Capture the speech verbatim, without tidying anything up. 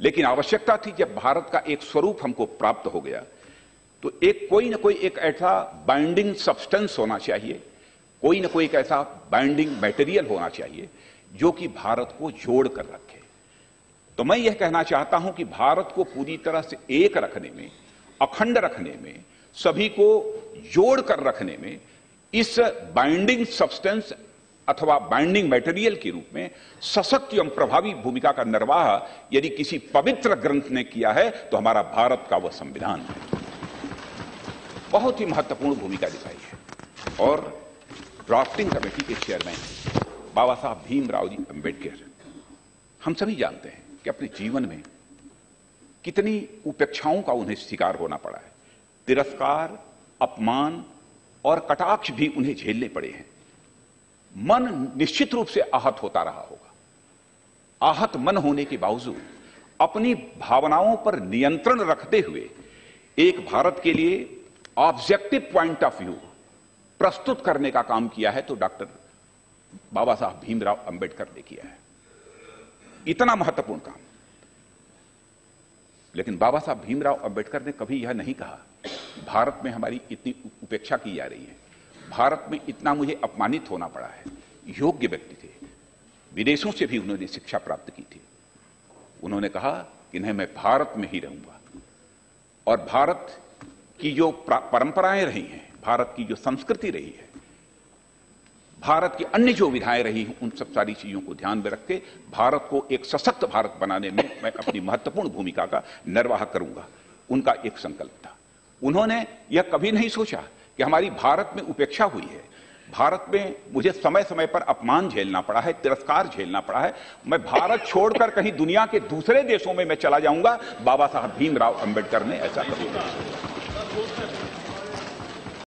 लेकिन आवश्यकता थी, जब भारत का एक स्वरूप हमको प्राप्त हो गया तो एक कोई ना कोई एक ऐसा बाइंडिंग सब्सटेंस होना चाहिए, कोई ना कोई एक ऐसा बाइंडिंग मटेरियल होना चाहिए जो कि भारत को जोड़ कर रखे। तो मैं यह कहना चाहता हूं कि भारत को पूरी तरह से एक रखने में, अखंड रखने में, सभी को जोड़ कर रखने में इस बाइंडिंग सब्सटेंस अथवा बाइंडिंग मटेरियल के रूप में सशक्त एवं प्रभावी भूमिका का निर्वाह यदि किसी पवित्र ग्रंथ ने किया है तो हमारा भारत का वह संविधान है। बहुत ही महत्वपूर्ण भूमिका दिखाई है। और ड्राफ्टिंग कमेटी के चेयरमैन बाबा साहब भीमराव जी अंबेडकर, हम सभी जानते हैं कि अपने जीवन में कितनी उपेक्षाओं का उन्हें शिकार होना पड़ा है, तिरस्कार, अपमान और कटाक्ष भी उन्हें झेलने पड़े हैं। मन निश्चित रूप से आहत होता रहा होगा। आहत मन होने के बावजूद अपनी भावनाओं पर नियंत्रण रखते हुए एक भारत के लिए ऑब्जेक्टिव पॉइंट ऑफ व्यू प्रस्तुत करने का काम किया है तो डॉक्टर बाबा साहब भीमराव अंबेडकर ने किया है। इतना महत्वपूर्ण काम। लेकिन बाबा साहब भीमराव अंबेडकर ने कभी यह नहीं कहा भारत में हमारी इतनी उपेक्षा की जा रही है, भारत में इतना मुझे अपमानित होना पड़ा है। योग्य व्यक्ति थे, विदेशों से भी उन्होंने शिक्षा प्राप्त की थी। उन्होंने कहा कि नहीं, मैं भारत में ही रहूंगा और भारत की जो परंपराएं रही हैं, भारत की जो संस्कृति रही है, भारत की अन्य जो विधाएं रही हैं, उन सब सारी चीजों को ध्यान में रखते भारत को एक सशक्त भारत बनाने में मैं अपनी महत्वपूर्ण भूमिका का निर्वाह करूंगा। उनका एक संकल्प था। उन्होंने यह कभी नहीं सोचा कि हमारी भारत में उपेक्षा हुई है, भारत में मुझे समय समय पर अपमान झेलना पड़ा है, तिरस्कार झेलना पड़ा है, मैं भारत छोड़कर कहीं दुनिया के दूसरे देशों में मैं चला जाऊंगा। बाबा साहब भीमराव अंबेडकर ने ऐसा कहा।